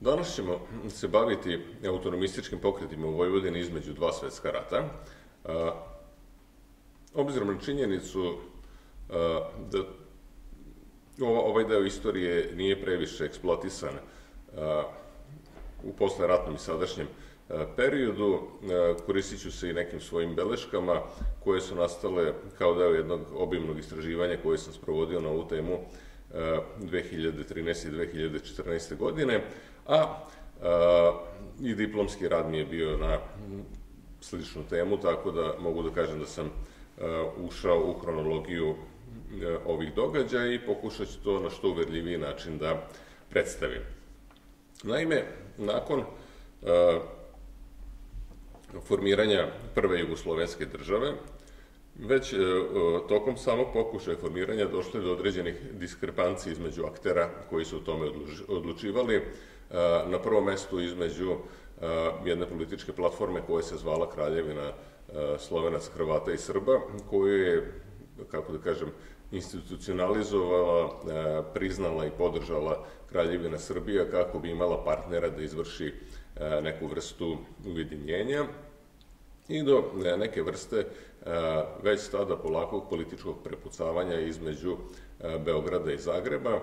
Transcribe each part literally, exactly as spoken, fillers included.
Danas ćemo se baviti autonomističkim pokretima u Vojvodini između dva svetska rata. Obzirom na činjenicu da ovaj deo istorije nije previše eksploatisan u posleratnom i sadašnjem periodu, koristit ću se i nekim svojim beleškama koje su nastale kao deo jednog obimnog istraživanja koje sam sprovodio na ovu temu dve hiljade trinaeste i dve hiljade četrnaeste godine, a i diplomski rad mi je bio na sličnu temu, tako da mogu da kažem da sam ušao u hronologiju ovih događaja i pokušat ću to na što uverljiviji način da predstavim. Naime, nakon formiranja prve jugoslovenske države, već tokom samog pokušaja formiranja došlo je do određenih diskrepancija između aktera koji su o tome odlučivali, na prvom mestu između jedne političke platforme koja se zvala Kraljevina Slovenaca, Hrvata i Srba, koju je, kako da kažem, institucionalizovala, priznala i podržala Kraljevina Srbija kako bi imala partnera da izvrši neku vrstu ujedinjenja i do neke vrste već tada polakog političkog prepucavanja između Beograda i Zagreba,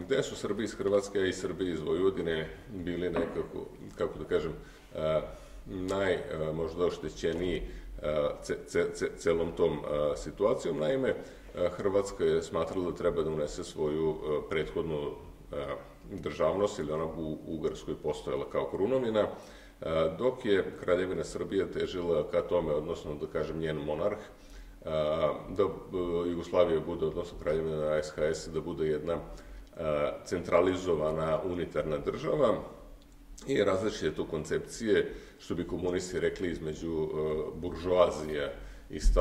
gde su Srbi iz Hrvatske i Srbi iz Vojvodine bili nekako, kako da kažem, najmožda oštećeniji celom tom situacijom. Naime, Hrvatska je smatrala da treba da unese svoju prethodnu državnost, ili ona u Ugarskoj postojala kao krunovina, dok je Kraljevina Srbija težila ka tome, odnosno da kažem njen monarh, da Jugoslavija bude, odnosno Kraljevina S H S, da bude jedna centralizovana unitarna država i različite tu koncepcije, što bi komunisti rekli, između buržoazija iz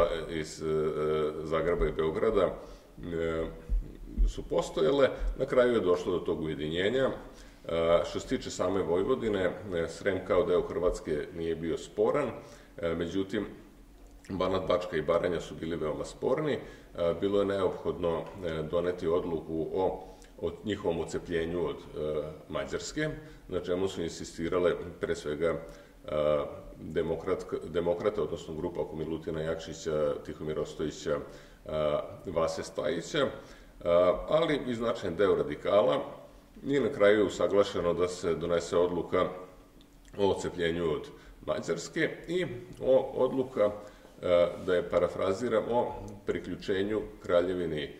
Zagreba i Beograda su postojale. Na kraju je došlo do tog ujedinjenja. Što se tiče same Vojvodine, Srem kao deo Hrvatske nije bio sporan, međutim, Banat, Bačka i Baranja su bili veoma sporni. Bilo je neophodno doneti odluku o njihovom ocepljenju od Mađarske, na čemu su insistirale pre svega demokrate, odnosno grupa oko Milutina Jakšića, Tihomira Ostojića, Vase Stajića, ali i značajan deo radikala, i na kraju je usaglašeno da se donese odluka o ocepljenju od Mađarske i odluka, da je parafraziram, o priključenju Kraljevini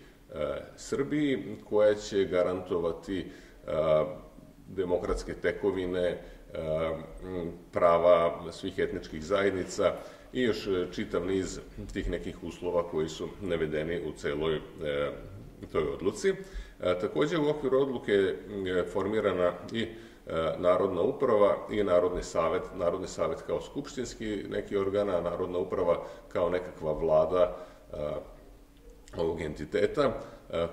Srbiji, koja će garantovati demokratske tekovine, prava svih etničkih zajednica i još čitav niz tih nekih uslova koji su navedeni u celoj toj odluci. Takođe, u okviru odluke je formirana i Narodna uprava i Narodni savet. Narodni savet kao skupštinski neki organ, a Narodna uprava kao nekakva vlada ovog entiteta,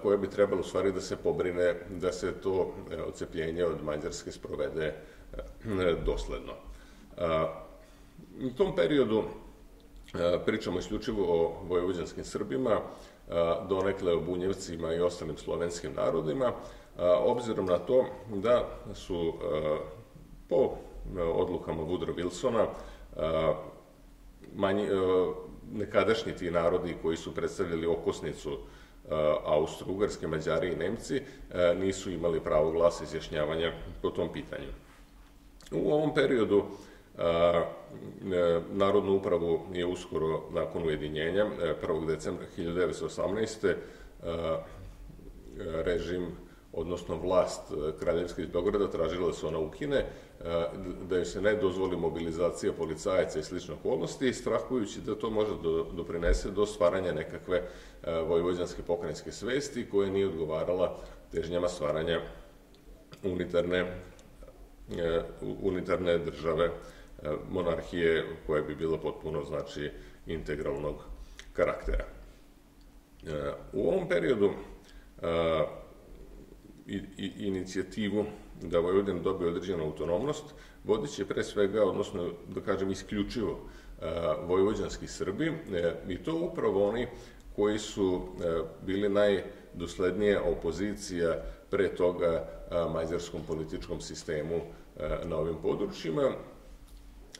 koja bi trebala u stvari da se pobrine da se to ocepljenje od Mađarske sprovede dosledno. U tom periodu pričamo isključivo o vojvođanskim Srbima, donekle o Bunjevcima i ostalim slovenskim narodima, obzirom na to da su po odlukama Woodrow Wilsona nekadašnji ti narodi koji su predstavljali okosnicu Austro-Ugarske, Mađari i Nemci, nisu imali pravo glasa izjašnjavanja po tom pitanju. U ovom periodu Narodnu upravu je uskoro nakon ujedinjenja, prvog decembra hiljadu devetsto osamnaeste režim, odnosno vlast kraljevske iz Beograda tražila da se ona ukine, da joj se ne dozvoli mobilizacija policajaca i slične okolnosti, strahujući da to može doprinese do stvaranja nekakve vojvođanske pokrajinske svesti koja nije odgovarala težnjama stvaranja unitarne države, monarhije koja bi bila potpuno, znači, integralnog karaktera. U ovom periodu inicijativu da Vojvodina dobije određenu autonomnost vodiće pre svega, odnosno da kažem isključivo, vojvođanski Srbi, i to upravo oni koji su bili najdoslednije opozicija pre toga mađarskom političkom sistemu na ovim područjima,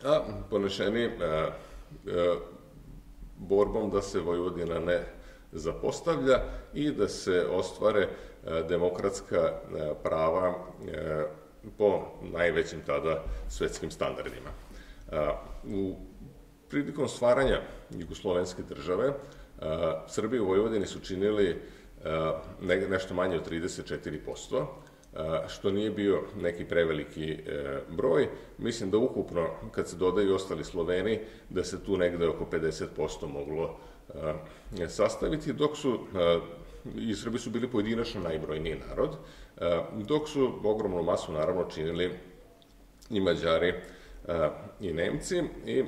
a ponešeni borbom da se Vojvodina ne zapostavlja i da se ostvare demokratska prava po najvećim tada svetskim standardima. U prilikom stvaranja jugoslovenske države, Srbi u Vojvodini su činili nešto manje od trideset četiri posto, što nije bio neki preveliki broj. Mislim da ukupno, kad se dodaju ostali Sloveni, da se tu negde oko pedeset posto moglo sastaviti, dok su, i Srbi su bili pojedinačno najbrojniji narod, dok su ogromnu masu naravno činili i Mađari i Nemci, i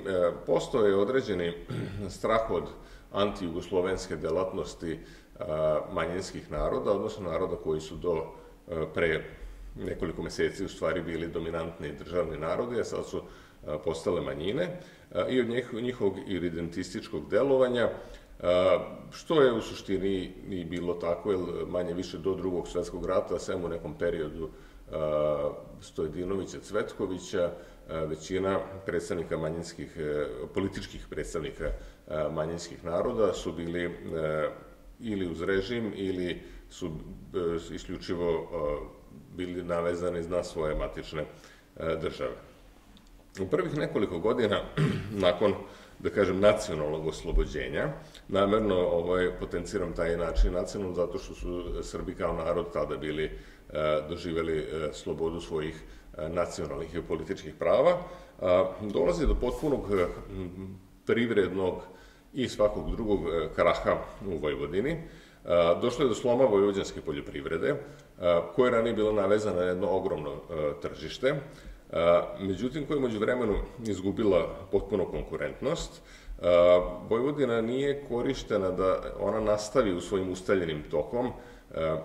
postoje određeni strah od antijugoslovenske delatnosti manjinskih naroda, odnosno naroda koji su do pre nekoliko meseci u stvari bili dominantni državni narodi, a sad su postale manjine, i od njihovog irredentističkog delovanja, što je u suštini i bilo tako, jer manje više do drugog svetskog rata, sem u nekom periodu Stojadinovića, Cvetkovića, većina predstavnika manjinskih, političkih predstavnika manjinskih naroda su bili ili uz režim, ili su isključivo bili navezani na svoje matične države. U prvih nekoliko godina, nakon, da kažem, nacionalnog oslobođenja, namerno potenciram taj način nacionalno, zato što su Srbi kao narod tada bili, doživjeli slobodu svojih nacionalnih i političkih prava, dolazi do potpunog privrednog i svakog drugog kraha u Vojvodini. Došlo je do sloma vojvođanske poljoprivrede, koja je ranije bila navezana na jedno ogromno tržište, međutim koja je međuvremenu izgubila potpuno konkurentnost. Vojvodina nije korištena da ona nastavi u svojim ustaljenim tokom,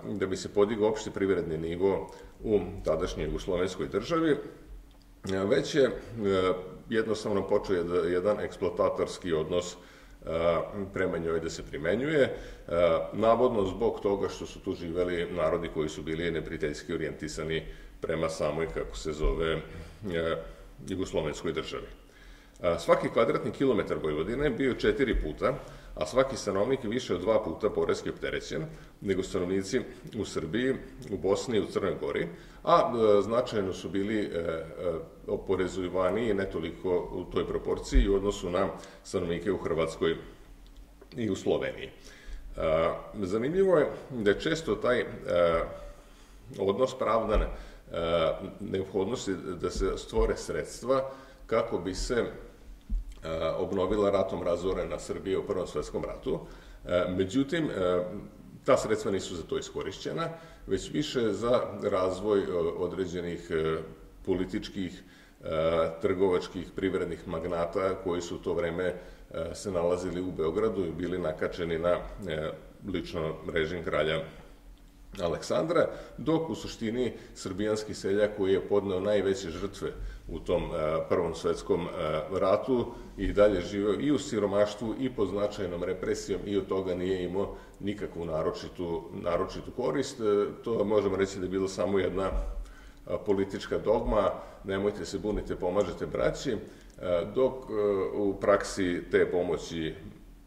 da bi se podigao opšti privredni nivo u tadašnjoj jugoslovenskoj državi, već je jednostavno počeo jedan eksploatatorski odnos prema njoj da se primenjuje, navodno zbog toga što su tu živeli narodi koji su bili neprijateljski orijentisani prema samoj, kako se zove, jugoslovenskoj državi. Svaki kvadratni kilometar Vojvodine bio je četiri puta, a svaki stanovnik je više od dva puta poreski opterećen nego stanovnici u Srbiji, u Bosni i u Crnoj Gori, a značajno su bili oporezovaniji, ne toliko u toj proporciji, u odnosu na stanovnike u Hrvatskoj i u Sloveniji. Zanimljivo je da je često taj odnos pravdan neophodnosti da se stvore sredstva kako bi se obnovila ratom razorena Srbija u Prvom svetskom ratu. Međutim, ta sredstva nisu za to iskorišćena, već više za razvoj određenih političkih, trgovačkih, privrednih magnata koji su u to vreme se nalazili u Beogradu i bili nakačeni na lično režim kralja Aleksandra, dok u suštini srbijanski seljak koji je podneo najveće žrtve u tom Prvom svetskom ratu i dalje živeo i u siromaštvu i pod značajnom represijom i od toga nije imao nikakvu naročitu korist. To možemo reći da je bila samo jedna politička dogma, nemojte se buniti, pomažete braći, dok u praksi te pomoći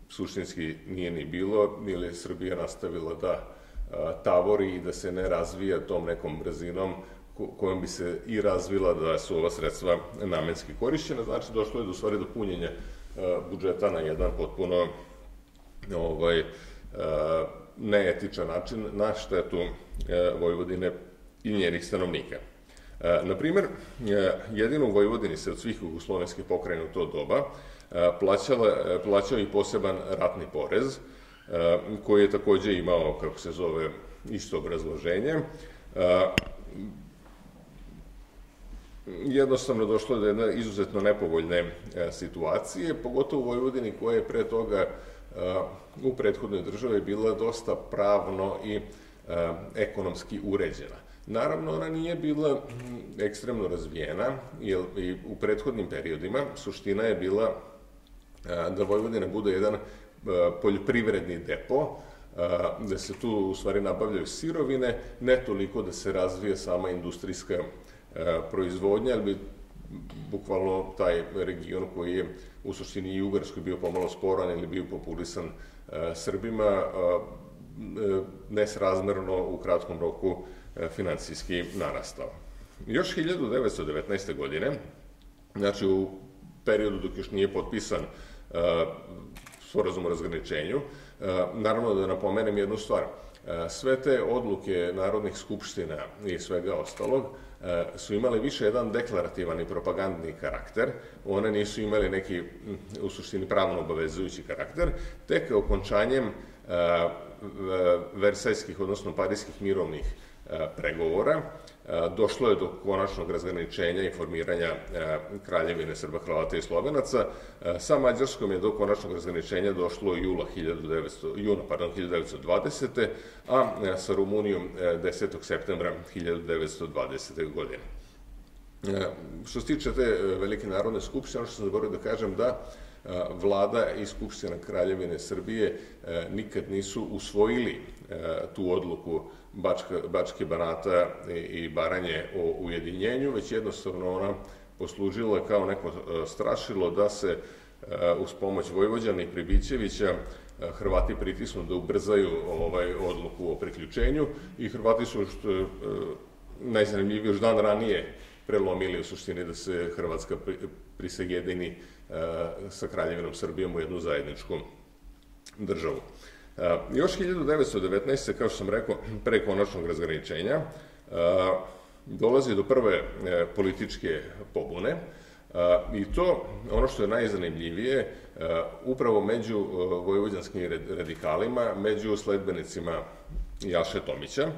suštinski nije ni bilo, ili je Srbija nastavila da tavori i da se ne razvija tom nekom brzinom kojom bi se i razvila da su ova sredstva namenski korišćena. Znači, došlo je do stvari do punjenja budžeta na jedan potpuno neetičan način na štetu Vojvodine i njenih stanovnika. Naprimer, jedino u Vojvodini se od svih jugoslovenskih pokrajina u to doba plaćao i poseban ratni porez, koji je takođe imao, kako se zove, isto obrazloženje. Jednostavno došlo je do jedne izuzetno nepovoljne situacije, pogotovo u Vojvodini koja je pre toga u prethodnoj državi bila dosta pravno i ekonomski uređena. Naravno, ona nije bila ekstremno razvijena, jer i u prethodnim periodima suština je bila da Vojvodina bude jedan poljoprivredni depo da se tu u stvari nabavljaju sirovine, ne toliko da se razvije sama industrijska proizvodnja, jer bi bukvalno taj region koji je u suštini i u Ugarskoj bio pomalo sporan ili bio populisan Srbima, nesrazmerno u kratkom roku finansijski narastao. Još hiljadu devetsto devetnaeste. godine, znači u periodu dok još nije potpisan sporazum o razgraničenju, naravno da napomenem jednu stvar, sve te odluke narodnih skupština i svega ostalog su imale više jedan deklarativan i propagandni karakter, one nisu imale neki u suštini pravno obavezujući karakter, tek okončanjem versajskih, odnosno parijskih mirovnih pregovora, došlo je do konačnog razgraničenja i formiranja Kraljevine Srba, Hrvata i Slovenaca. Sa Mađarskom je do konačnog razgraničenja došlo juna hiljadu devetsto dvadesete. a sa Rumunijom desetog septembra hiljadu devetsto dvadesete. godine. Što se tiče te Velike narodne skupštine, ono što sam zaboravio da kažem da Vlada i Skupština Kraljevine Srbije nikad nisu usvojili tu odluku Bačke, Banata i Baranje o ujedinjenju, već jednostavno ona poslužila kao neko strašilo da se uz pomoć Vojvođana i Pribićevića Hrvati pritisnu da ubrzaju odluku o priključenju i Hrvati su, što je najzanimljivije, još dan ranije prelomili u suštini da se Hrvatska prisajedini sa Kraljevinom Srbijom u jednu zajedničku državu. Još hiljadu devetsto devetnaeste. kao što sam rekao, pre konačnog razgraničenja, dolazi do prve političke pobune i to, ono što je najzanimljivije, upravo među vojvođanskim radikalima, među sledbenicima Jaše Tomića,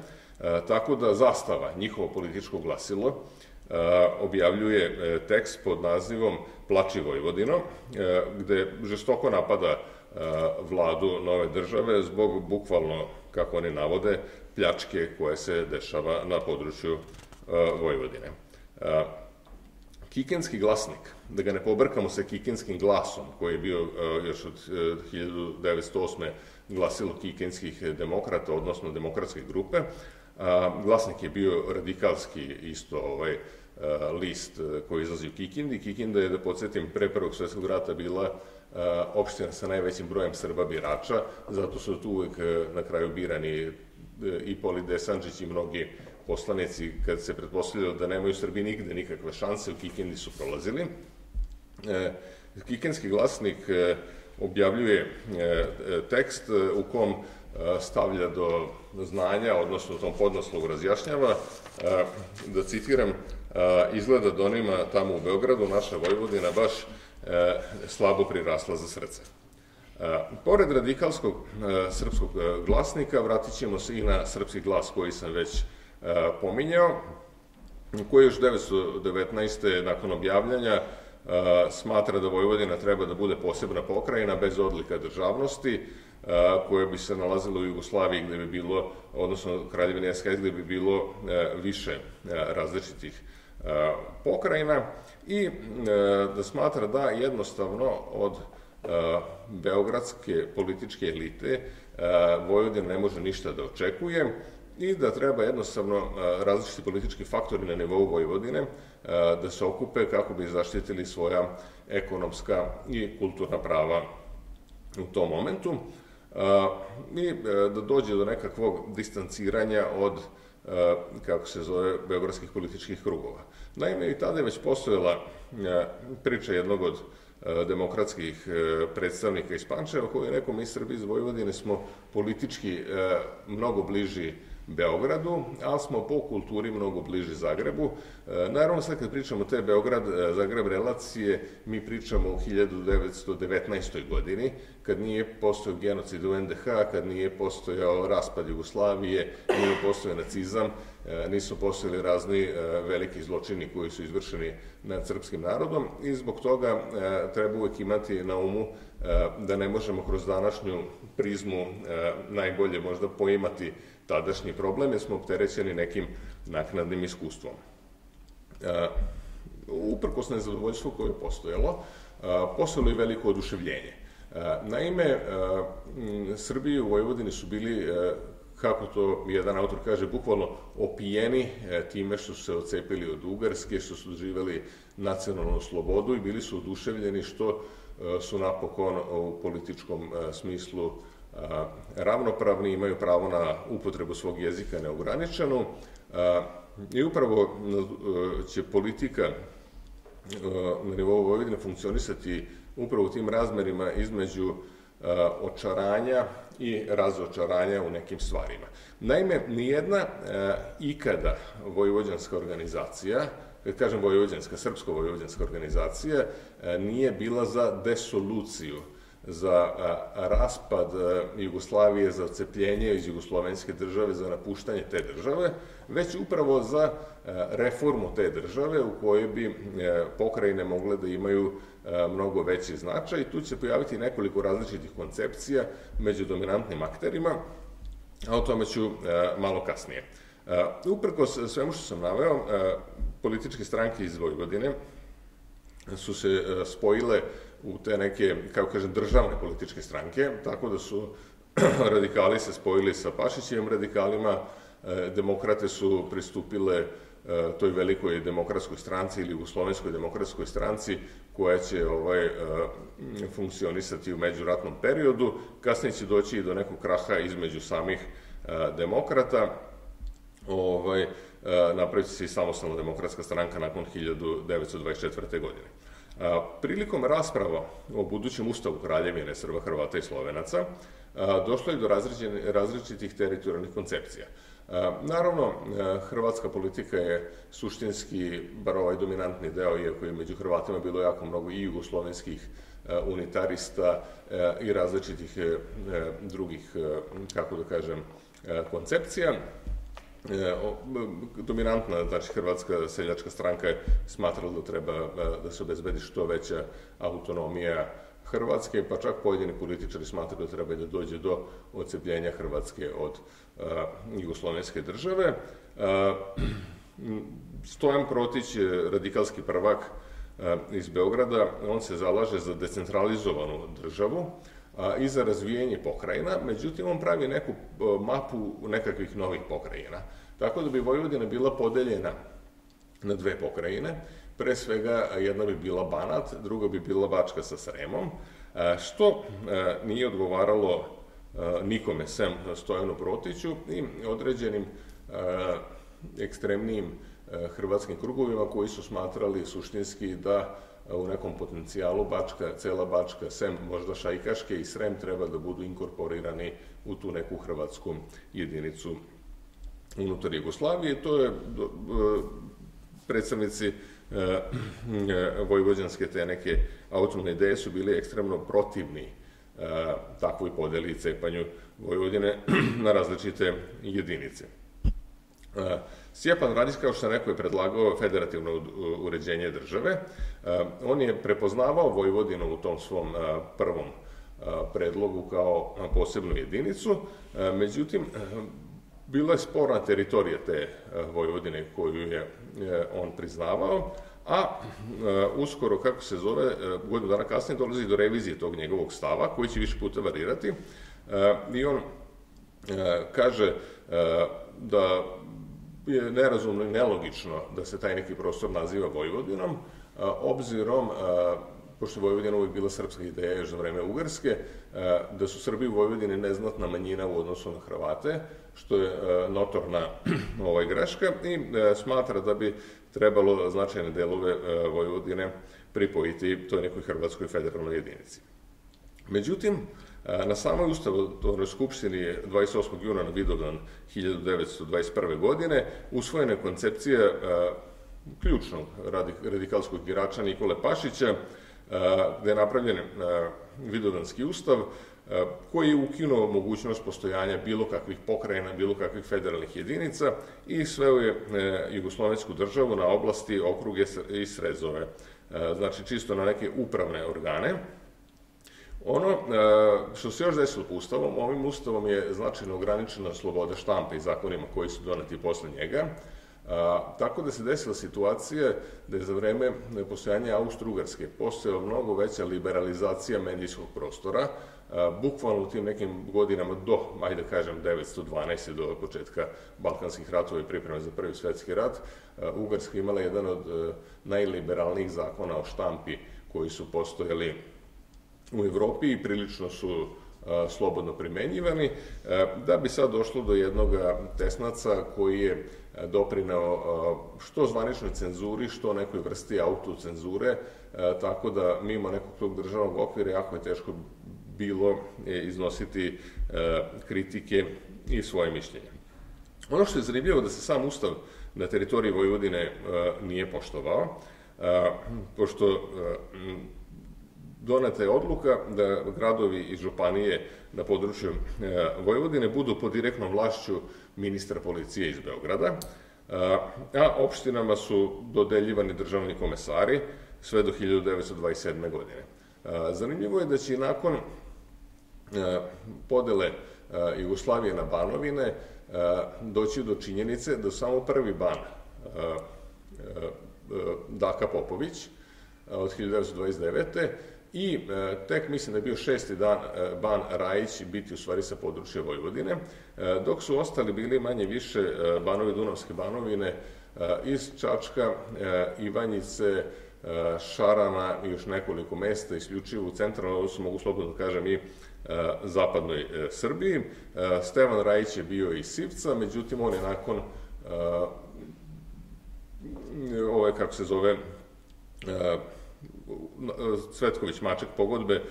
tako da zastava, njihovo političko glasilo, objavljuje tekst pod nazivom "Plači Vojvodino", gde žestoko napada vladu nove države zbog bukvalno, kako oni navode, pljačke koje se dešava na području Vojvodine. Kikinski glasnik, da ga ne pobrkamo sa Kikinskim glasom, koji je bio još od hiljadu devetsto osme. glasilo kikinskih demokrata, odnosno demokratske grupe, glasnik je bio radikalski isto list koji izlazi u Kikindi. Kikinda je, da podsjetim, pre Prvog svjetskog rata bila opština sa najvećim brojem Srba birača, zato su tu uvek na kraju birani i Poli Desanđić i mnogi poslanici. Kad se pretpostavljalo da nemaju Srbi nigde nikakve šanse, u Kikindi su prolazili. Kikinski glasnik objavljuje tekst u kom stavlja do znanja, odnosno u tom podnoslovu razjašnjava, da citiram, izgleda da onima tamo u Beogradu naša Vojvodina baš slabo prirasla za srce. Pored radikalskog srpskog glasnika vratit ćemo se i na srpski glas koji sam već pominjao, koji još hiljadu devetsto devetnaeste. nakon objavljanja smatra da Vojvodina treba da bude posebna pokrajina bez odlika državnosti, koje bi se nalazilo u Jugoslaviji gde bi bilo, odnosno Kraljevini S H S gde bi bilo više različitih pokrajina i da smatra da jednostavno od beogradske političke elite Vojvodina ne može ništa da očekuje i da treba jednostavno različiti politički faktori na nivou Vojvodine da se okupe kako bi zaštitili svoja ekonomska i kulturna prava u tom momentu i da dođe do nekakvog distanciranja od, kako se zove, beogradskih političkih krugova. Naime, i tada je već postojala priča jednog od demokratskih predstavnika iz Pančeva koji je rekao, mi Srbi iz Vojvodine smo politički mnogo bliži Beogradu, ali smo po kulturi mnogo bliži Zagrebu. Naravno, sad kad pričamo te Beograd-Zagreb relacije, mi pričamo o hiljadu devetsto devetnaestoj. godini, kad nije postojao genocid u N D H, kad nije postojao raspad Jugoslavije, nije postojao nacizam, nisu postojali razni veliki zločini koji su izvršeni nad srpskim narodom i zbog toga treba uvek imati na umu da ne možemo kroz današnju prizmu najbolje možda poimati tadašnji problem, jer smo opterećeni nekim naknadnim iskustvom. Uprkos nezadovoljstvu koje je postojalo, postojalo je veliko oduševljenje. Naime, Srbi u Vojvodini su bili, kako to jedan autor kaže, bukvalno opijeni time što su se ocepili od Ugarske, što su živeli nacionalnu slobodu i bili su oduševljeni što su napokon u političkom smislu ravnopravni, imaju pravo na upotrebu svog jezika neograničenu. I upravo će politika na nivou Vojvodine funkcionisati upravo u tim razmerima između očaranja i razočaranja u nekim stvarima. Naime, nijedna ikada vojvođanska organizacija, kad kažem vojvođanska, srpsko-vojvođanska organizacija, nije bila za desoluciju, za raspad Jugoslavije, za odcepljenje iz jugoslovenske države, za napuštanje te države, već upravo za reformu te države u kojoj bi pokrajine mogle da imaju mnogo veći značaj. Tu će pojaviti nekoliko različitih koncepcija među dominantnim akterima, a o tome ću malo kasnije. Uprkos svemu što sam naveo, političke stranke iz Vojvodine su se spojile u te neke, kao kažem, državne političke stranke, tako da su radikali se spojili sa Pašićevim radikalima, demokrate su pristupile toj velikoj demokratskoj stranci ili jugoslovenskoj demokratskoj stranci koja će funkcionisati u međuratnom periodu. Kasnije će doći i do nekog kraha između samih demokrata. Napraviti se i samostalna demokratska stranka nakon hiljadu devetsto dvadeset četvrte. godine. Prilikom rasprava o budućem ustavu Kraljevine Srba, Hrvata i Slovenaca došlo je do različitih teritorijalnih koncepcija. Naravno, hrvatska politika je suštinski, bar ovaj dominantni deo, iako je među Hrvatima bilo jako mnogo i jugoslovenskih unitarista i različitih drugih, kako da kažem, koncepcija. Dominantna, znači, Hrvatska seljačka stranka je smatrala da treba da se obezbedi što veća autonomija Hrvatske, pa čak pojedini političari smatrali da treba da dođe do odcepljenja Hrvatske od jugoslovenske države. Stojan Protić, radikalski prvak iz Beograda, on se zalaže za decentralizovanu državu i za razvijenje pokrajina, međutim on pravi neku mapu nekakvih novih pokrajina. Tako da bi Vojvodina bila podeljena na dve pokrajine, pre svega jedna bi bila Banat, druga bi bila Bačka sa Sremom, što nije odgovaralo nikome sem Stojanu Protiću i određenim ekstremnijim hrvatskim krugovima koji su smatrali suštinski da u nekom potencijalu Bačka, cela Bačka, sem možda Šajkaške i Srem treba da budu inkorporirani u tu neku hrvatsku jedinicu unutar Jugoslavije. To je predstavnici vojvođanske te neke autonomne ideje su bili ekstremno protivni takvoj podeli i cepanju Vojvodine na različite jedinice. Stjepan Radić, kao što sam rekao, je predlagao federativno uređenje države. On je prepoznavao Vojvodinu u tom svom prvom predlogu kao posebnu jedinicu. Međutim, bila je sporna teritorija te Vojvodine koju je on priznavao, a uskoro, kako se zove, godinu dana kasnije dolazi do revizije tog njegovog stava, koji će više puta varirati. I on kaže da je nerazumno i nelogično da se taj neki prostor naziva Vojvodinom, obzirom, pošto je Vojvodina uvijek bila srpska ideja još za vreme Ugarske, da su Srbi u Vojvodini neznatna manjina u odnosu na Hrvate, što je notorna greška, i smatra da bi trebalo značajne delove Vojvodine pripojiti toj nekoj hrvatskoj federalnoj jedinici. Međutim, na samoj ustavotvornoj skupštini je dvadeset osmog juna na Vidovdan hiljadu devetsto dvadeset prve. godine usvojena je koncepcija ključnog radikalskog igrača Nikole Pašića, gde je napravljen Vidovdanski ustav koji je ukinuo mogućnost postojanja bilo kakvih pokrajina, bilo kakvih federalnih jedinica i sveo je jugoslovensku državu na oblasti, okruge i srezove, znači čisto na neke upravne organe. Ono što se još desilo po ustavom, ovim ustavom je značajno ograničena sloboda štampe i zakonima koji su doneti posle njega. Tako da se desila situacija da je za vreme postojanja Austro-Ugarske postojala mnogo veća liberalizacija medijskog prostora, bukvalno u tim nekim godinama do, ajde da kažem, devetsto dvanaeste do početka Balkanskih ratova i pripreme za Prvi svjetski rat, Ugarska imala jedan od najliberalnijih zakona o štampi koji su postojali u Evropi i prilično su slobodno primenjivani, da bi sad došlo do jednog tesnaca koji je doprineo što zvaničnoj cenzuri, što nekoj vrsti autocenzure, tako da mimo nekog tog državnog okvira jako je teško bilo iznositi kritike i svoje mišljenje. Ono što je zanimljivo da se sam ustav na teritoriji Vojvodine nije poštovao, pošto doneta je odluka da gradovi i županije na području Vojvodine budu pod direktnom vlašću ministra policije iz Beograda, a opštinama su dodeljivani državni komesari sve do hiljadu devetsto dvadeset sedme. godine. Zanimljivo je da će i nakon podele Jugoslavije na banovine doći do činjenice da samo prvi ban, Daka Popović, od hiljadu devetsto dvadeset devete. i tek, mislim da je bio šesti dan ban Rajić biti u stvari sa područja Vojvodine, dok su ostali bili manje više banovi Dunavske banovine iz Čačka, Ivanjice, Šarana i još nekoliko mesta, isključivo u centralnoj, odnosno mogu slobodno da kažem i zapadnoj Srbiji. Stevan Rajić je bio iz Sivca, međutim on je nakon ove, kako se zove, Cvetković-Maček pogodbe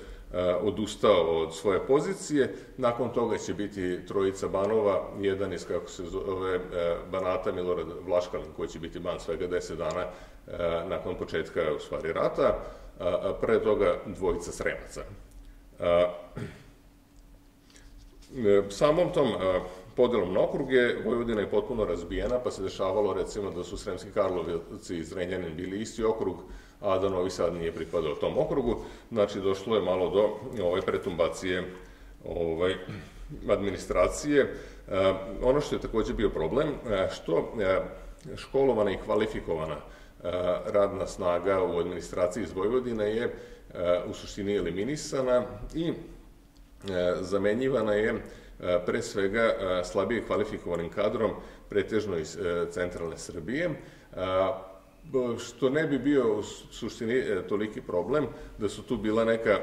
odustao od svoje pozicije. Nakon toga će biti trojica banova, jedan iz, kako se zove, Banata, Milorad Vlaškalin, koji će biti ban svega deset dana nakon početka, u stvari, rata, pre toga dvojica Sremaca. Samom tom podelom na okruge, Vojvodina je potpuno razbijena, pa se dešavalo, recimo, da su Sremski Karlovci i Zrenjanin bili isti okrug, a da Novi Sad nije pripadao tom okrugu. Znači, došlo je malo do pretumbacije administracije. Ono što je takođe bio problem, što školovana i kvalifikovana radna snaga u administraciji iz Vojvodine je u suštini eliminisana i zamenjivana je pre svega slabije kvalifikovanim kadrom, pretežno iz centralne Srbije, što ne bi bio u suštini toliki problem da su tu bila neka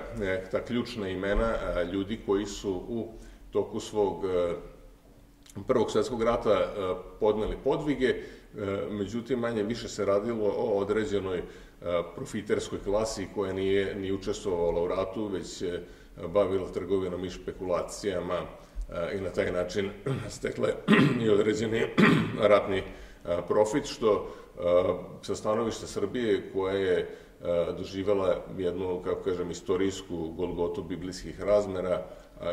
ta ključna imena ljudi koji su u toku svog Prvog svjetskog rata podneli podvige, međutim manje više se radilo o određenoj profiterskoj klasi koja nije ni učestvovala u ratu, već je bavila trgovinom i špekulacijama i na taj način stekla i određeni ratni profit, što sa stanovišta Srbije koja je doživjela jednu, kako kažem, istorijsku golgotu biblijskih razmera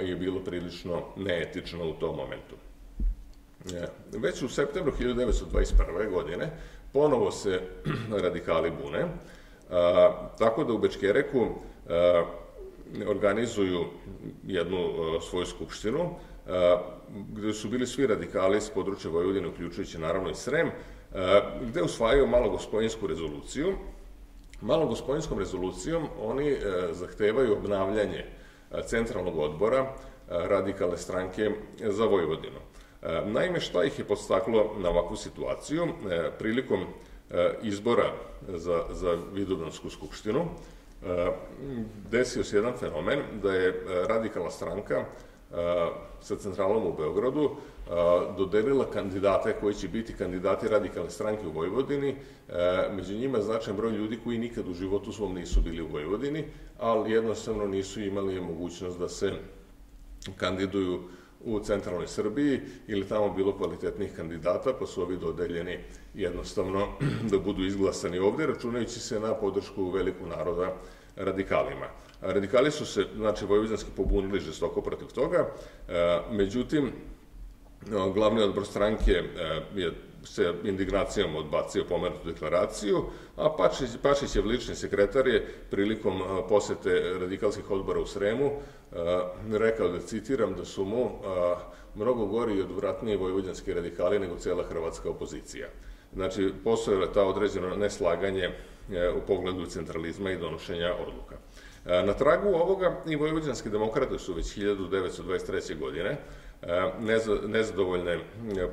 je bilo prilično neetično u tom momentu. Već u septembru hiljadu devetsto dvadeset prve. godine ponovo se radikali bune, tako da u Bečkereku organizuju jednu svoju skupštinu, gde su bili svi radikali s područja Vojvodine, uključujući naravno i Srem, gde usvajaju Malogospojensku rezoluciju. Malogospojenskom rezolucijom oni zahtevaju obnavljanje centralnog odbora radikalne stranke za Vojvodinu. Naime, šta ih je podstaklo na ovakvu situaciju? Prilikom izbora za Vidovdansku skupštinu desio se jedan fenomen da je radikalna stranka sa centralom u Beogradu dodelila kandidate koji će biti kandidati radikalne stranke u Vojvodini. Među njima je značajan broj ljudi koji nikad u životu svom nisu bili u Vojvodini, ali jednostavno nisu imali mogućnost da se kandiduju u centralnoj Srbiji ili tamo bilo kvalitetnih kandidata, pa su ovi dodeljeni jednostavno da budu izglasani ovde, računajući se na podršku velikog naroda radikalima. Radikali su se, znači, vojvođanski pobunili žestoko protiv toga, međutim, glavni odbor stranke je se indignacijom odbacio pomenutu deklaraciju, a Pašićev lični sekretar je prilikom posete radikalskih odbora u Sremu rekao, da citiram, da su mu mnogo gori i odvratniji vojvođanski radikali nego cela hrvatska opozicija. Znači, postojala ta određeno neslaganje u pogledu centralizma i donošenja odluka. Na tragu ovoga i vojvođanski demokrate su već hiljadu devetsto dvadeset treće. godine nezadovoljne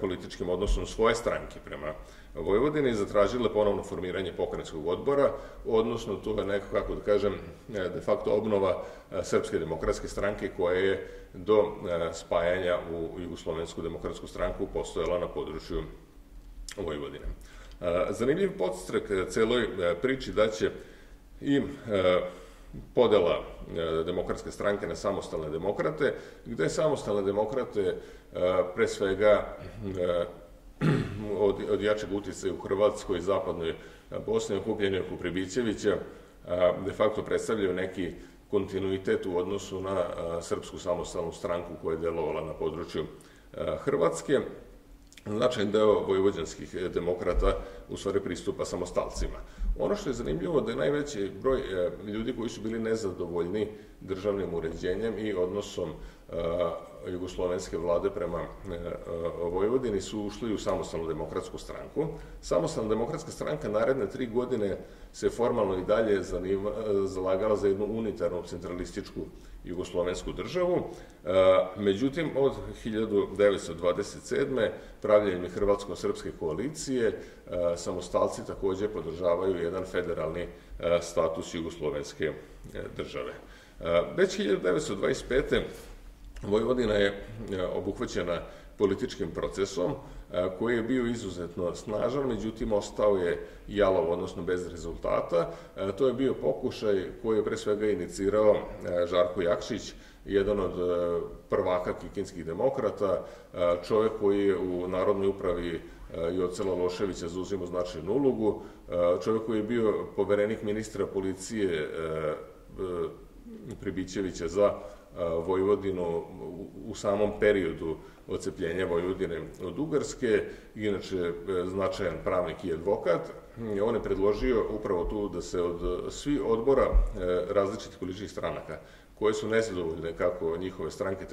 političkim odnosom svoje stranke prema Vojvodini zatražile ponovno formiranje pokrajinskog odbora, odnosno to je nekako, kako da kažem, de facto obnova Srpske demokratske stranke koja je do spajanja u Jugoslovensku demokratsku stranku postojala na području Vojvodine. Zanimljiv podstrek celoj priči da će i podela demokratske stranke na samostalne demokrate, gde samostalne demokrate pre svega od jačeg uticaja u Hrvatskoj i zapadnoj Bosni, okupljenoj oko Pribićevića, de facto predstavljaju neki kontinuitet u odnosu na srpsku samostalnu stranku koja je delovala na području Hrvatske. Značajan deo vojvođanskih demokrata u stvari pristupa samostalcima. Ono što je zanimljivo je da je najveći broj ljudi koji su bili nezadovoljni državnim uređenjem i odnosom jugoslovenske vlade prema Vojvodini su ušli u samostalnu demokratsku stranku. Samostalna demokratska stranka naredne tri godine se formalno i dalje zalagala za jednu unitarnu centralističku jugoslovensku državu. Međutim, od hiljadu devetsto dvadeset sedme. pravljenjem Hrvatsko-srpske koalicije samostalci takođe podržavaju jedan federalni status jugoslovenske države. Već hiljadu devetsto dvadeset pete. Vojvodina je obuhvaćena političkim procesom koji je bio izuzetno snažan, međutim ostao je jalov, odnosno bez rezultata. To je bio pokušaj koji je pre svega inicirao Žarko Jakšić, jedan od prvaka kikinskih demokrata, čovek koji je u Narodnoj upravi Joce Laloševića zauzimao značajnu ulogu, čovek koji je bio poverenik ministra policije Pribićevića za Vojvodinu u samom periodu ocepljenja Vojvodine od Ugarske, inače značajan pravnik i advokat. On je predložio upravo tu da se od svih odbora različitih političkih stranaka koje su nezadovoljne kako njihove stranke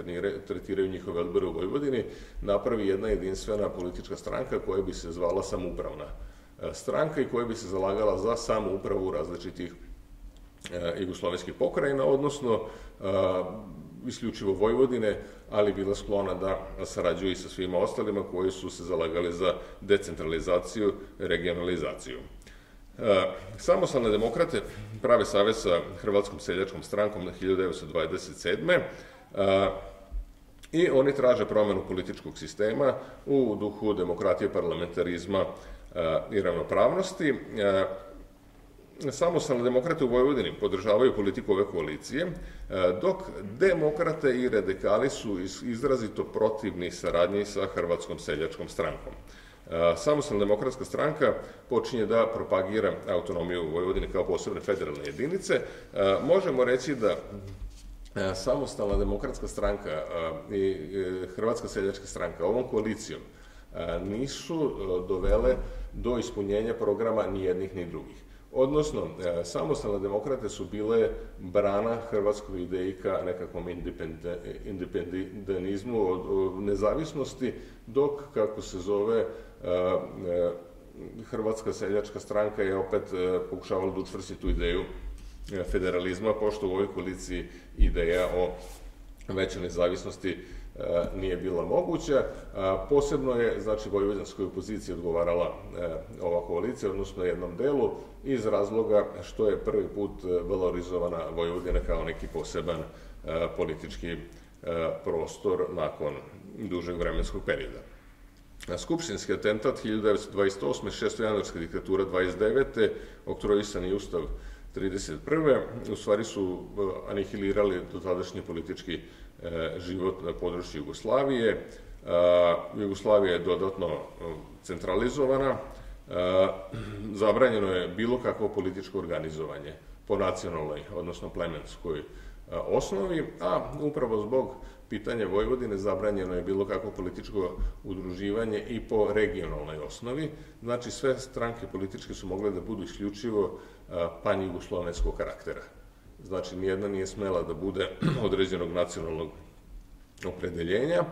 tretiraju njihove odbore u Vojvodini, napravi jedna jedinstvena politička stranka koja bi se zvala samoupravna stranka i koja bi se zalagala za samoupravu različitih jugoslovenskih pokrajina, odnosno isključivo Vojvodine, ali bila sklona da sarađuje i sa svima ostalima koji su se zalagali za decentralizaciju, regionalizaciju. Samostalne demokrate prave savez sa Hrvatskom seljačkom strankom na hiljadu devetsto dvadeset sedme. I oni traže promenu političkog sistema u duhu demokratije, parlamentarizma i ravnopravnosti. Samostalne demokrate u Vojvodini podržavaju politiku ove koalicije, dok demokrate i radikali su izrazito protivni saradnji sa Hrvatskom seljačkom strankom. Samostalna demokratska stranka počinje da propagira autonomiju Vojvodine kao posebne federalne jedinice. Možemo reći da Samostalna demokratska stranka i Hrvatska seljačka stranka ovom koalicijom nisu dovele do ispunjenja programa ni jednih ni drugih. Odnosno, samostalne demokrate su bile brana hrvatskoj ideji ka nekakvom independenizmu od nezavisnosti, dok, kako se zove, Hrvatska seljačka stranka je opet pokušavala da učvrsti tu ideju federalizma, pošto u ovoj koaliciji ideja o većoj nezavisnosti nije bila moguća. Posebno je, znači, vojvođanskoj opoziciji odgovarala ova koalicija, odnosno jednom delu, iz razloga što je prvi put valorizovana Vojvodina kao neki poseban politički prostor nakon dužeg vremenskog perioda. Skupštinski atentat hiljadu devetsto dvadeset osme. šestojanuarska diktatura dvadeset devete. Oktroisani ustav trideset prve. U stvari su anihilirali dotadašnji politički život na području Jugoslavije. Jugoslavija je dodatno centralizovana. Zabranjeno je bilo kakvo političko organizovanje po nacionalnoj, odnosno plemenskoj osnovi, a upravo zbog pitanja Vojvodine zabranjeno je bilo kakvo političko udruživanje i po regionalnoj osnovi. Znači, sve stranke političke su mogle da budu isključivo panjugoslovenskog karaktera. Znači, nijedna nije smela da bude određenog nacionalnog opredeljenja.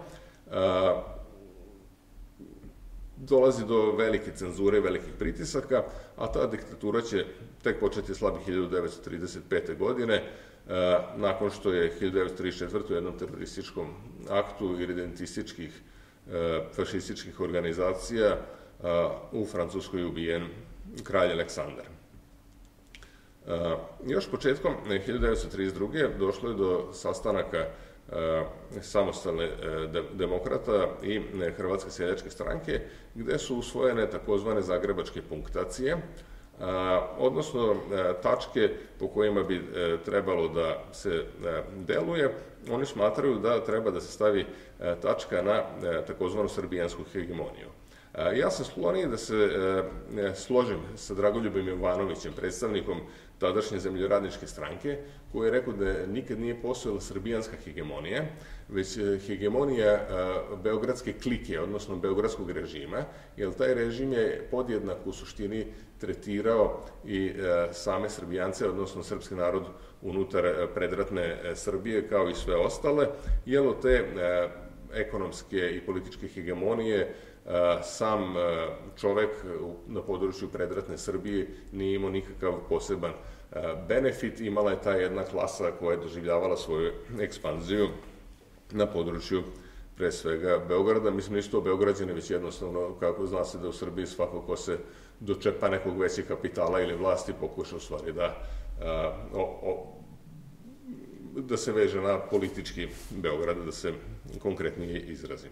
dolazi do velike cenzure, velikih pritisaka, a ta diktatura će tek početi slabi hiljadu devetsto trideset pete. godine, nakon što je hiljadu devetsto trideset četvrte. u jednom terorističkom aktu irredentističkih fašističkih organizacija u Francuskoj ubijen kralj Aleksandar. Još početkom hiljadu devetsto trideset druge. došlo je do sastanaka samostalne demokrata i Hrvatske seljačke stranke, gde su usvojene takozvane zagrebačke punktacije, odnosno tačke po kojima bi trebalo da se deluje. Oni smatraju da treba da se stavi tačka na takozvanu srbijansku hegemoniju. Ja sam skloniji da se složim sa Dragoljubom Jovanovićem, predstavnikom tadašnje zemljoradničke stranke, koji je rekao da nikad nije postojala srbijanska hegemonija, već hegemonija beogradske klike, odnosno beogradskog režima, jer taj režim je podjednak u suštini tretirao i same Srbijance, odnosno srpski narod unutar predratne Srbije, kao i sve ostale, jer od te ekonomske i političke hegemonije sam čovek na području predratne Srbije nije imao nikakav poseban benefit, imala je ta jedna klasa koja je doživljavala svoju ekspanziju na području pre svega Beograda. Mislim, nisu to Beograđani, već jednostavno, kako zna se da u Srbiji svako ko se dočepa nekog većeg kapitala ili vlasti pokuša u stvari da se veže na politički Beograd, da se konkretnije izrazim.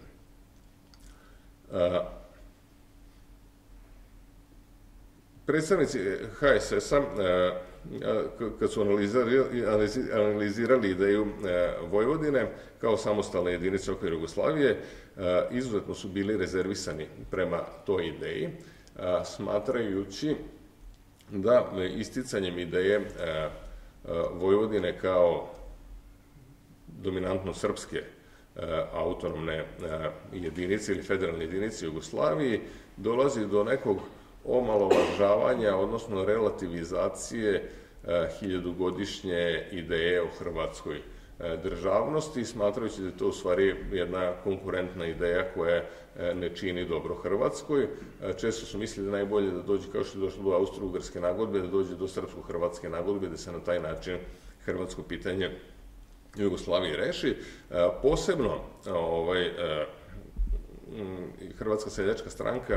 Predstavnici ha es es-a, kad su analizirali ideju Vojvodine kao samostalne jedinice oko Jugoslavije, izuzetno su bili rezervisani prema toj ideji, smatrajući da isticanjem ideje Vojvodine kao dominantno srpske autonomne jedinice ili federalne jedinice Jugoslavije, dolazi do nekog omalovažavanja, odnosno relativizacije hiljadugodišnje ideje o hrvatskoj državnosti, smatrajući da je to u stvari jedna konkurentna ideja koja ne čini dobro Hrvatskoj. Često su mislili da najbolje da dođe, kao što je došlo do austro-ugarske nagodbe, da dođe do srpsko-hrvatske nagodbe, da se na taj način hrvatsko pitanje Jugoslavije reši. Posebno Hrvatska seljačka stranka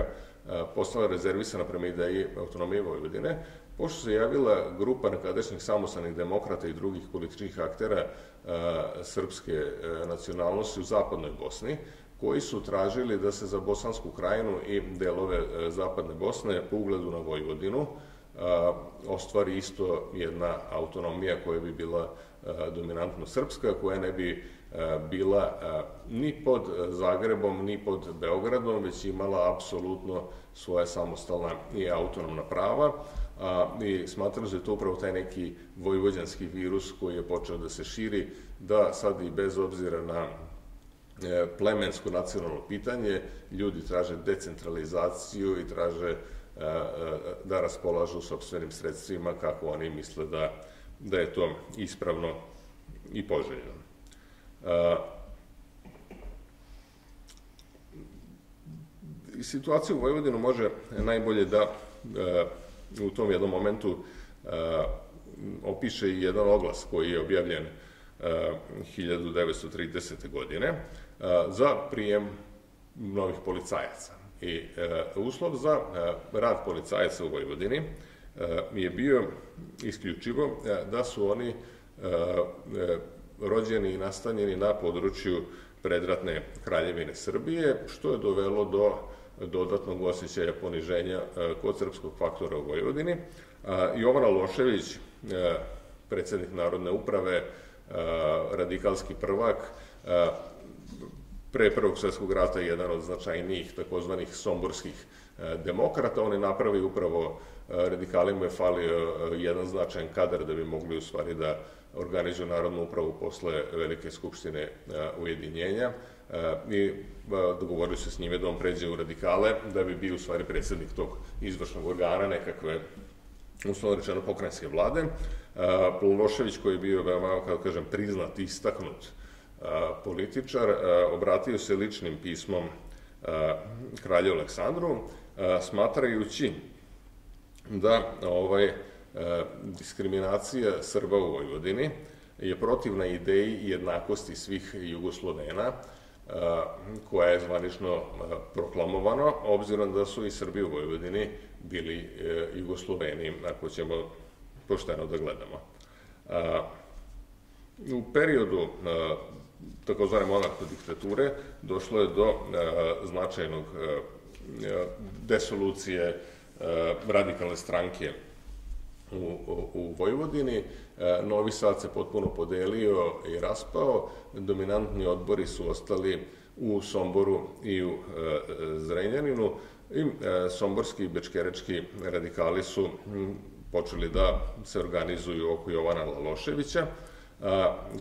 postala rezervisana prema ideji autonomije Vojvodine, pošto se javila grupa nekadašnjih samostalnih demokrata i drugih političkih aktera srpske nacionalnosti u zapadnoj Bosni, koji su tražili da se za Bosansku krajinu i delove zapadne Bosne po ugledu na Vojvodinu ostvari isto jedna autonomija koja bi bila dominantno srpska, koja ne bi bila ni pod Zagrebom, ni pod Beogradom, već imala apsolutno svoje samostalna i autonomna prava. I smatramo da je to upravo taj neki vojvođanski virus koji je počeo da se širi, da sad i bez obzira na plemensko nacionalno pitanje, ljudi traže decentralizaciju i traže da raspolažu sopstvenim sredstvima kako oni misle da da je to ispravno i poželjno. Situaciju u Vojvodinu može najbolje da u tom jednom momentu opiše i jedan oglas koji je objavljen hiljadu devetsto tridesete. godine za prijem novih policajaca. I uslov za rad policajaca u Vojvodini je bio isključivo da su oni rođeni i nastanjeni na području predratne Kraljevine Srbije, što je dovelo do dodatnog osjećaja poniženja kod srpskog faktora u Vojvodini. Jovan Lalošević, predsednik Narodne uprave, radikalski prvak, pre Prvog svjetskog rata jedan od značajnijih takozvanih somborskih demokrata, on je napravio upravo radikalima je falio jedan značajan kadar da bi mogli u stvari da organizuju Narodnu upravu posle Velike skupštine ujedinjenja i dogovorili se s njime da on pređe u radikale, da bi bio u stvari predsednik tog izvršnog organa nekakve uslovno rečeno pokrajinske vlade. Lalošević, koji je bio veoma, kako kažem, priznat i istaknut političar, obratio se ličnim pismom kralju Aleksandru, smatrajući da diskriminacija Srba u Vojvodini je protivna ideji jednakosti svih Jugoslovena, koja je zvanično proklamovano, obzirom da su i Srbi u Vojvodini bili Jugosloveni, ako ćemo pošteno da gledamo. U periodu takozvane monarhijske diktature došlo je do značajnog desolucije radikalne stranke u Vojvodini. Novi Sad se potpuno podelio i raspao. Dominantni odbori su ostali u Somboru i u Zrenjaninu. Somborski i bečkerečki radikali su počeli da se organizuju oko Jovana Laloševića.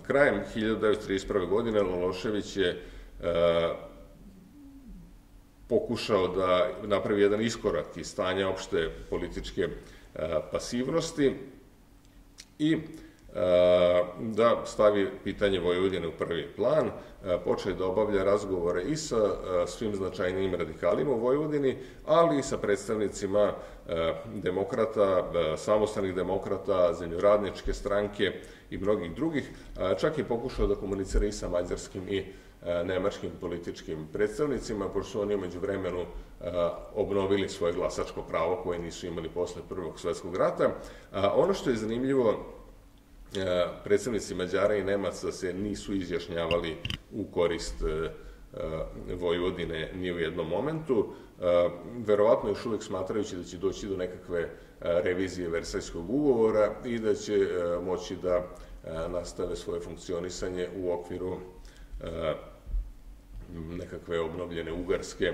Krajem hiljadu devetsto trideset prve. godine Lalošević je pokušao da napravi jedan iskorak iz stanja opšte političke pasivnosti i da stavi pitanje Vojvodine u prvi plan. Počeo je da obavlja razgovore i sa svim značajnijim radikalima u Vojvodini, ali i sa predstavnicima demokrata, samostalnih demokrata, zemljoradničke stranke i mnogih drugih. Čak je pokušao da komunicira i sa mađarskim i nemačkim političkim predstavnicima, pošto su oni u međuvremenu obnovili svoje glasačko pravo koje nisu imali posle Prvog svetskog rata. Ono što je zanimljivo, predstavnici Mađara i Nemaca se nisu izjašnjavali u korist Vojvodine ni u jednom momentu, verovatno još uvek smatrajući da će doći do nekakve revizije Versajskog ugovora i da će moći da nastave svoje funkcionisanje u okviru nekakve obnovljene Ugarske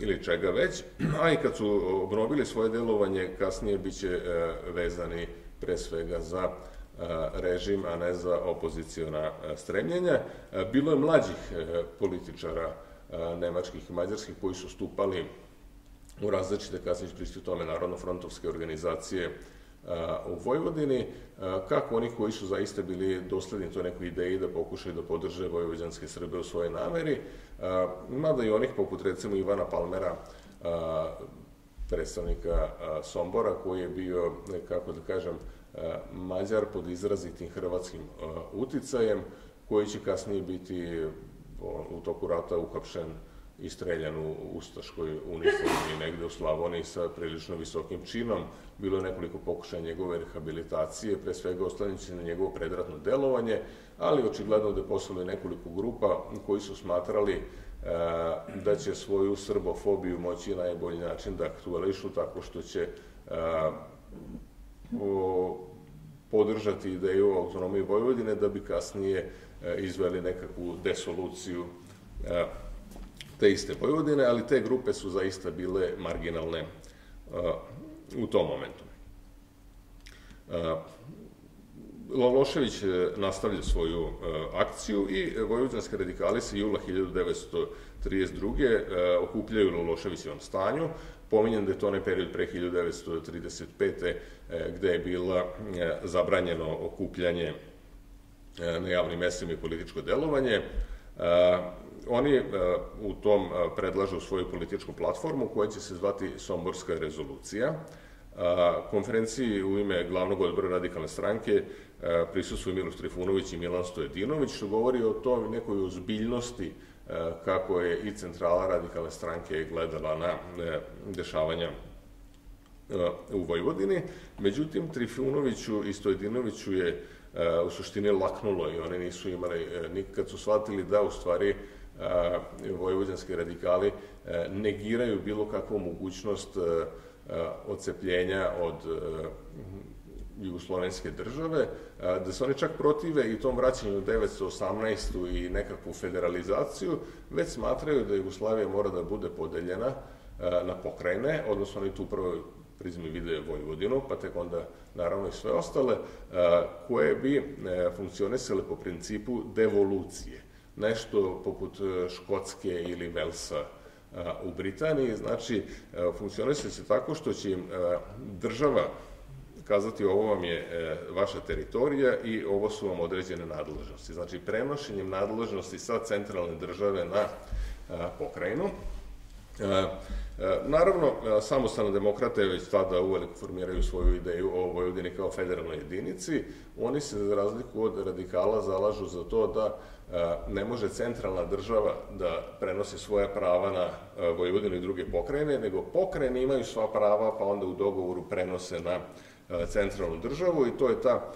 ili čega već, a i kad su obnovili svoje delovanje, kasnije biće vezani pre svega za režim, a ne za opoziciona stremljenja. Bilo je mlađih političara nemačkih i mađarskih koji su stupali u različite, kasnije ću pričati o tome, narodno-frontovske organizacije u Vojvodini, kako oni koji su zaista bili dosledni toj nekoj ideji da pokušaju da podrže vojvođanske Srbe u svojoj nameri, mada i onih poput recimo Ivana Palmera, predstavnika Sombora, koji je bio, kako da kažem, Mađar pod izrazitim hrvatskim uticajem, koji će kasnije biti u toku rata uhapšen i streljan u ustaškoj uniformi negde u Slavoniji sa prilično visokim činom. Bilo je nekoliko pokušaja njegove rehabilitacije, pre svega oslanjajući na njegovo predratno delovanje, ali očigledno da je poslalo nekoliko grupa koji su smatrali da će svoju srbofobiju moći najbolji način da aktuališu tako što će podržati ideju o autonomiji Vojvodine da bi kasnije izveli nekakvu desoluciju te iste Vojvodine, ali te grupe su zaista bile marginalne u tom momentu. Lalošević nastavlja svoju akciju i vojvođanski radikali se jula hiljadu devetsto trideset druge. okupljaju u Laloševićevom stanju. Pominjem da je to onaj period pre hiljadu devetsto trideset pete. gde je bilo zabranjeno okupljanje na javnim mestima i političko delovanje. Oni u tom predlažu svoju političku platformu koja će se zvati Somborska rezolucija. Konferenciji u ime glavnog odbora radikalne stranke prisustuju Miloš Trifunović i Milan Stojadinović, što govori o toj nekoj ozbiljnosti kako je i centrala radikalne stranke gledala na dešavanja u Vojvodini. Međutim, Trifunoviću i Stojadinoviću je u suštini laknulo i oni nisu imali, nikad su shvatili da u stvari vojvođanski radikali negiraju bilo kakvu mogućnost odcepljenja od jugoslovenske države, da se oni čak protive i tom vraćanju devetnaeste osamnaeste. i nekakvu federalizaciju, već smatraju da Jugoslavija mora da bude podeljena na pokrajine, odnosno oni tu upravo prizmi vide Vojvodinu, pa tek onda naravno i sve ostale, koje bi funkcionisale po principu devolucije. Nešto poput Škotske ili Velsa u Britaniji, znači funkcionisali se tako što će im država kazati ovo vam je vaša teritorija i ovo su vam određene nadležnosti. Znači prenošenjem nadležnosti sa centralne države na pokrajinu. Naravno, samostalne demokrate već tada uveliko formiraju svoju ideju o Vojvodini kao federalnoj jedinici. Oni se, za razliku od radikala, zalažu za to da ne može centralna država da prenosi svoja prava na Vojvodinu i druge pokrajine, nego pokrajine imaju sva prava, pa onda u dogovoru prenose na centralnu državu i to je ta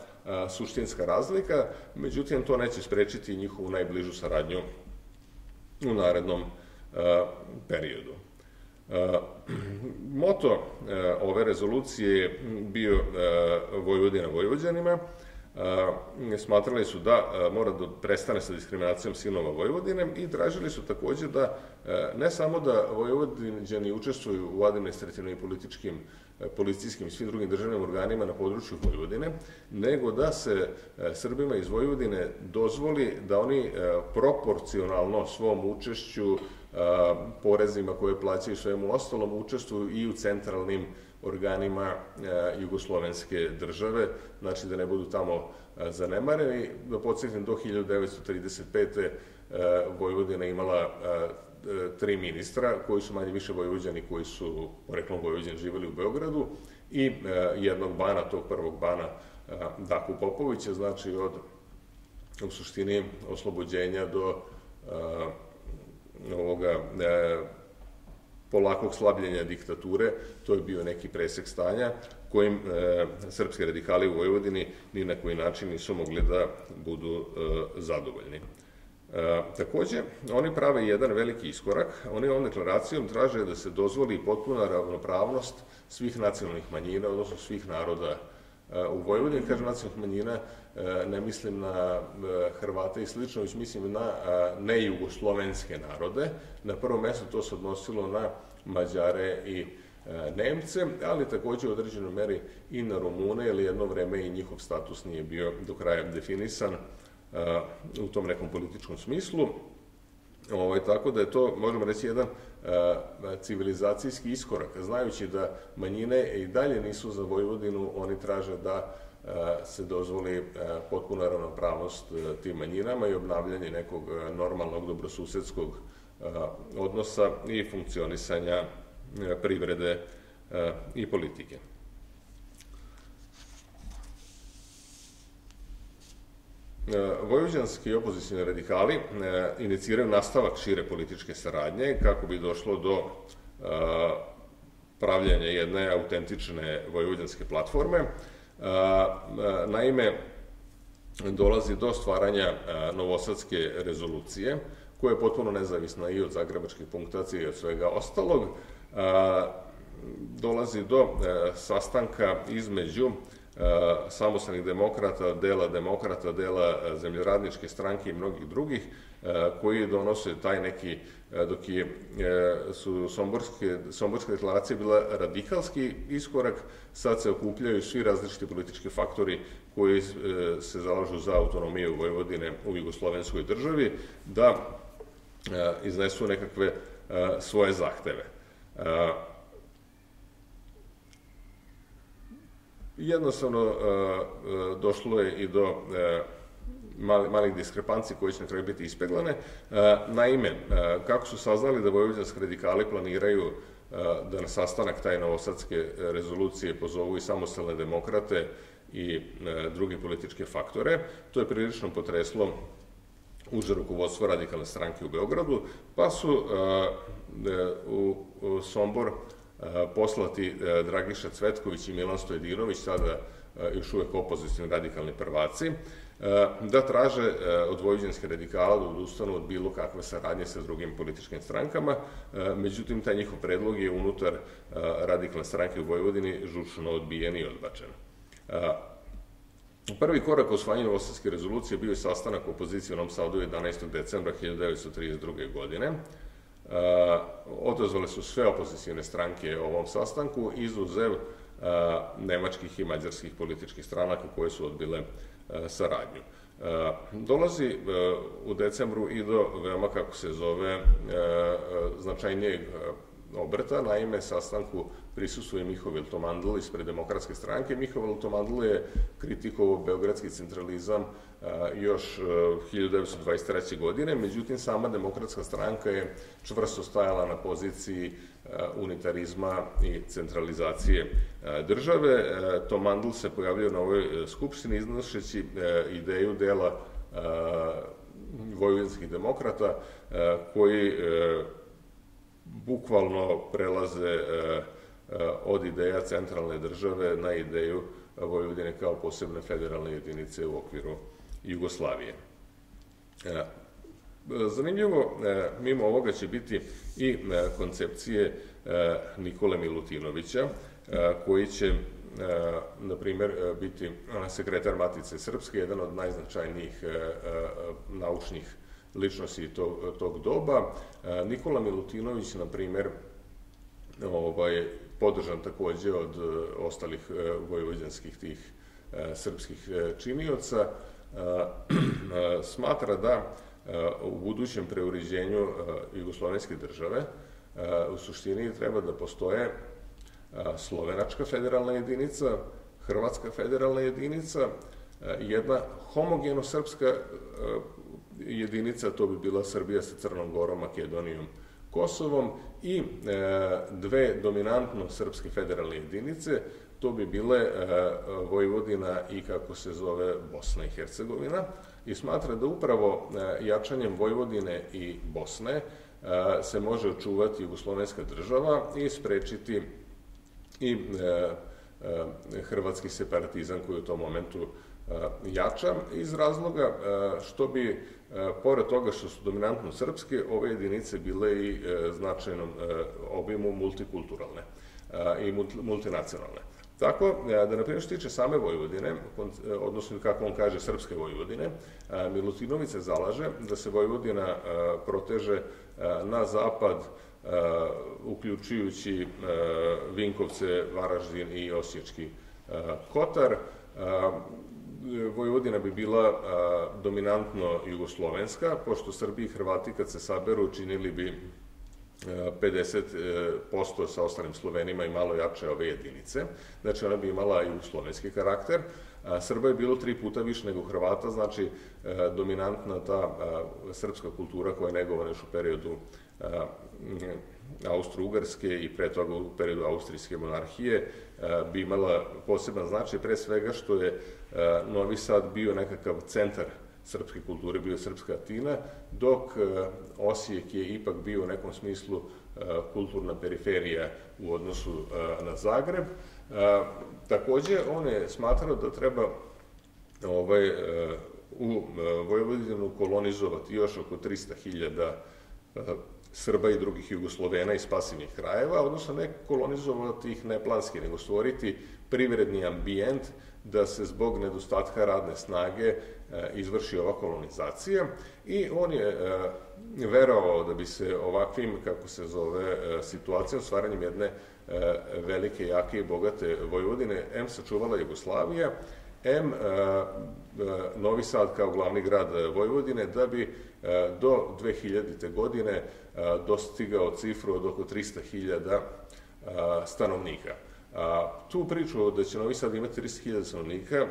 suštinska razlika. Međutim, to neće sprečiti njihovu najbližu saradnju u narednom periodu. Moto ove rezolucije je bio Vojvodina Vojvođanima. Smatrali su da mora da prestane sa diskriminacijom sinova Vojvodine i tražili su takođe da ne samo da Vojvođani učestvuju u administrativnim i političkim, policijskim i svim drugim državnim organima na području Vojvodine, nego da se Srbima iz Vojvodine dozvoli da oni proporcionalno svom učešću, porezima koje plaćaju svemu ostalom, učestvuju i u centralnim organima jugoslovenske države, znači da ne budu tamo zanemareni. Da podsjetim, do hiljadu devetsto trideset pete. Vojvodina imala tri ministra, koji su manje više Vojvođani, koji su, poreklom Vojvođani, živjeli u Beogradu, i jednog bana, tog prvog bana, Daku Popovića, znači od, u suštini, oslobođenja do ovoga polakog slabljenja diktature. To je bio neki presek stanja kojim srpski radikali u Vojvodini ni na koji način nisu mogli da budu zadovoljni. Takođe, oni prave jedan veliki iskorak. Oni ovom deklaracijom traže da se dozvoli potpuna ravnopravnost svih nacionalnih manjina, odnosno svih naroda u Vojvodini. Kažem nacionalnih manjina, ne mislim na Hrvate i slično, već mislim na nejugoslovenske narode. Na prvo mesto to se odnosilo na Mađare i Nemce, ali takođe u određenoj meri i na Rumune, jer jedno vreme i njihov status nije bio do kraja definisan u tom nekom političkom smislu. Tako da je to, možemo reći, jedan civilizacijski iskorak. Znajući da manjine i dalje nisu za Vojvodinu, oni traže da se dozvoli potpuna ravnopravnost tim manjinama i obnavljanje nekog normalnog dobrosusedskog odnosa i funkcionisanja privrede i politike. Vojvođanski opozicijni radikali iniciraju nastavak šire političke saradnje kako bi došlo do pravljenja jedne autentične vojvođanske platforme. Naime, dolazi do stvaranja novosadske rezolucije, koja je potpuno nezavisna i od zagrebačke punktacije i od svega ostalog. Dolazi do sastanka između samostalnih demokrata, dela demokrata, dela zemljoradničke stranke i mnogih drugih, koji donose taj neki, dok su Somborske deklaracije bila radikalski iskorak, sad se okupljaju svi različiti politički faktori koji se zalažu za autonomiju Vojvodine u jugoslovenskoj državi, da iznesu nekakve svoje zahteve. Jednostavno, došlo je i do malih diskrepanci koje će na kraju biti ispeglane. Naime, kako su saznali da vojvođanski radikali planiraju da na sastanak taj novosadske rezolucije pozovu i samostalne demokrate i druge političke faktore, to je prilično potreslo uže rukovodstvo radikalne stranke u Beogradu, pa su u Sombor poslati Dragiša Cvetković i Milan Stojadinović, sada još uvek opozicijni radikalni prvaci, da traže od vojvođanskih radikala da odustanu od bilo kakve saradnje sa drugim političkim strankama. Međutim, taj njihov predlog je unutar radikalne stranke u Vojvodini žučno odbijen i odbačen. Prvi korak usvajanja novosadske rezolucije bio je sastanak opozicije u Novom Sadu jedanaestog decembra hiljadu devetsto trideset druge. godine. Odazvale su sve opozicijne stranke o ovom sastanku, izuzev nemačkih i mađarskih političkih stranaka koje su odbile saradnju. Dolazi u decembru i do veoma, kako se zove, značajnijeg obrta. Naime, sastanku prisustuje Mihovel Tomandl ispred Demokratske stranke. Mihovel Tomandl je kritikovao beogradski centralizam još hiljadu devetsto dvadeset treće. godine, međutim, sama Demokratska stranka je čvrsto stajala na poziciji unitarizma i centralizacije države. Tomandl se pojavljao na ovoj skupštini iznošeći ideju dela vojvođanskih demokrata koji bukvalno prelaze od ideja centralne države na ideju Vojvodine kao posebne federalne jedinice u okviru Jugoslavije. Zanimljivo, mimo ovoga će biti i koncepcije Nikole Milutinovića, koji će, na primjer, biti sekretar Matice Srpske, jedan od najznačajnijih naučnih ličnosti tog doba. Nikola Milutinović, na primjer, podržan takođe od ostalih vojvođanskih tih srpskih činioca, smatra da u budućem preuređenju jugoslovenske države u suštini treba da postoje slovenačka federalna jedinica, hrvatska federalna jedinica, jedna homogeno srpska jedinica, to bi bila Srbija sa Crnom Gorom, Makedonijom, Kosovom, i dve dominantno srpske federalne jedinice, to bi bile Vojvodina i, kako se zove, Bosna i Hercegovina, i smatra da upravo jačanjem Vojvodine i Bosne se može očuvati jugoslovenska država i sprečiti i hrvatski separatizam koji u tom momentu jača, iz razloga što bi, pored toga što su dominantno srpske, ove jedinice bile i značajnom obimu multikulturalne i multinacionalne. Tako da, na primjer, što tiče same Vojvodine, odnosno, kako on kaže, srpske Vojvodine, Milutinović se zalaže da se Vojvodina proteže na zapad, uključujući Vinkovce, Varaždin i Osječki Kotar. Vojvodina bi bila dominantno jugoslovenska, pošto Srbi i Hrvati, kad se saberu, činili bi pedeset posto sa ostalim Slovenima i malo jače ove jedinice. Znači, ona bi imala jugoslovenski karakter. Srba je bilo tri puta više nego Hrvata, znači dominantna ta srpska kultura koja je negovana još u periodu Austro-Ugarske i pre toga u periodu Austrijske monarhije, bi imala poseban značaj, pre svega što je Novi Sad bio nekakav centar srpske kulture, bio srpska Atina, dok Osijek je ipak bio u nekom smislu kulturna periferija u odnosu na Zagreb. Takođe, on je smatrao da treba u Vojvodinu kolonizovati još oko trista hiljada Srba i drugih Jugoslovena iz pasivnih krajeva, odnosno ne kolonizovati ih neplanski, nego stvoriti privredni ambijent da se zbog nedostatka radne snage izvrši ova kolonizacija, i on je verovao da bi se ovakvim, kako se zove, situacijom, stvaranjem jedne velike, jake i bogate Vojvodine, em sačuvala Jugoslavija, em Novi Sad kao glavni grad Vojvodine, da bi do dve hiljadite. godine dostigao cifru od oko trista hiljada stanovnika. Tu priču da će Novi Sad imati trideset hiljada stanovnika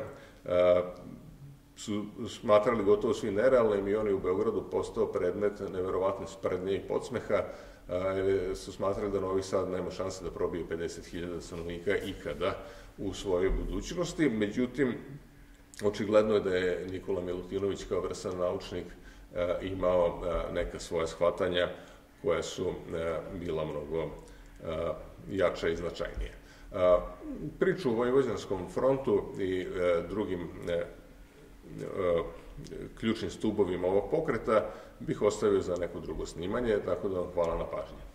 su smatrali gotovo svi nerealnim, i on je u Beogradu postao predmet neverovatne sprdnje i podsmeha, su smatrali da Novi Sad nema šanse da probije pedeset hiljada stanovnika ikada u svojoj budućnosti. Međutim, očigledno je da je Nikola Milutinović kao vrsan naučnik imao neka svoja shvatanja koja su bila mnogo jača i značajnije. Priču o Vojvođanskom frontu i drugim ključnim stubovima ovog pokreta bih ostavio za neko drugo snimanje, tako da vam hvala na pažnji.